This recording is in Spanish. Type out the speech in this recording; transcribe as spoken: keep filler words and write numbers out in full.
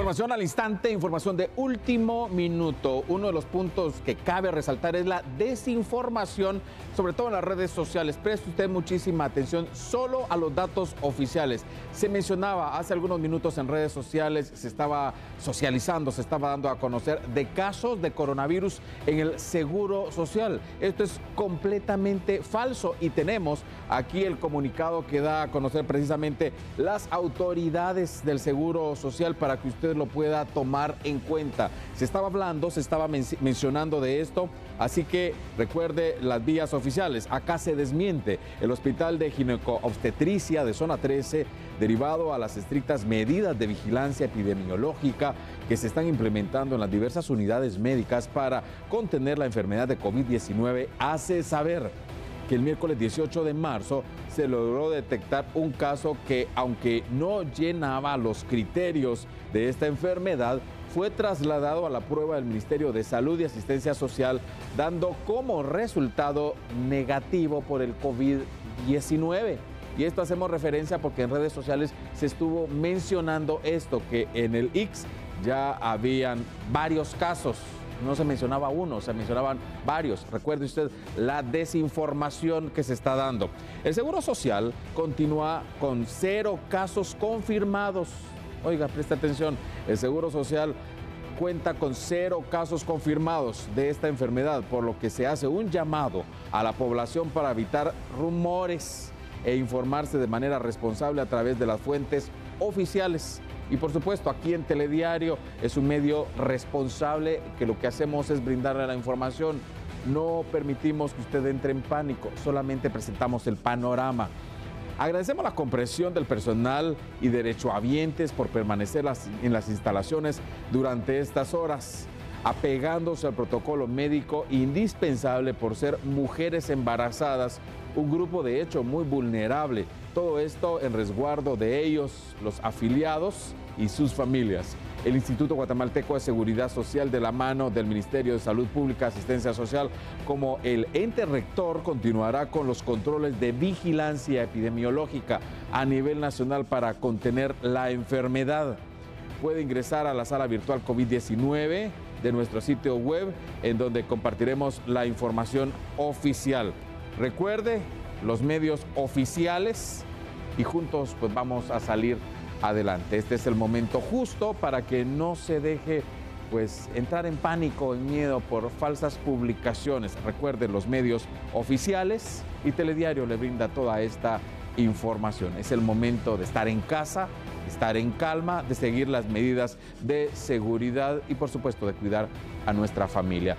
Información al instante, información de último minuto. Uno de los puntos que cabe resaltar es la desinformación, sobre todo en las redes sociales. Preste usted muchísima atención solo a los datos oficiales. Se mencionaba hace algunos minutos en redes sociales, se estaba socializando, se estaba dando a conocer de casos de coronavirus en el Seguro Social. Esto es completamente falso y tenemos aquí el comunicado que da a conocer precisamente las autoridades del Seguro Social para que usted lo pueda tomar en cuenta. Se estaba hablando, se estaba men- mencionando de esto, así que recuerde las vías oficiales. Acá se desmiente. El Hospital de Gineco Obstetricia de Zona trece, derivado a las estrictas medidas de vigilancia epidemiológica que se están implementando en las diversas unidades médicas para contener la enfermedad de COVID diecinueve, hace saber que el miércoles dieciocho de marzo se logró detectar un caso que, aunque no llenaba los criterios de esta enfermedad, fue trasladado a la prueba del Ministerio de Salud y Asistencia Social, dando como resultado negativo por el COVID diecinueve. Y esto hacemos referencia porque en redes sociales se estuvo mencionando esto, que en el I C S ya habían varios casos. No se mencionaba uno, se mencionaban varios. Recuerde usted la desinformación que se está dando. El Seguro Social continúa con cero casos confirmados. Oiga, presta atención, el Seguro Social cuenta con cero casos confirmados de esta enfermedad, por lo que se hace un llamado a la población para evitar rumores e informarse de manera responsable a través de las fuentes oficiales. Y por supuesto, aquí en Telediario es un medio responsable que lo que hacemos es brindarle la información. No permitimos que usted entre en pánico, solamente presentamos el panorama. Agradecemos la comprensión del personal y derechohabientes por permanecer las, en las instalaciones durante estas horas, apegándose al protocolo médico indispensable por ser mujeres embarazadas, un grupo de hecho muy vulnerable. Todo esto en resguardo de ellos, los afiliados y sus familias. El Instituto Guatemalteco de Seguridad Social, de la mano del Ministerio de Salud Pública y Asistencia Social, como el ente rector, continuará con los controles de vigilancia epidemiológica a nivel nacional para contener la enfermedad. Puede ingresar a la sala virtual COVID diecinueve de nuestro sitio web, en donde compartiremos la información oficial. Recuerde, los medios oficiales, y juntos pues vamos a salir adelante. Este es el momento justo para que no se deje pues entrar en pánico, en miedo por falsas publicaciones. Recuerde, los medios oficiales y Telediario le brinda toda esta información. Es el momento de estar en casa, de estar en calma, de seguir las medidas de seguridad y por supuesto de cuidar a nuestra familia.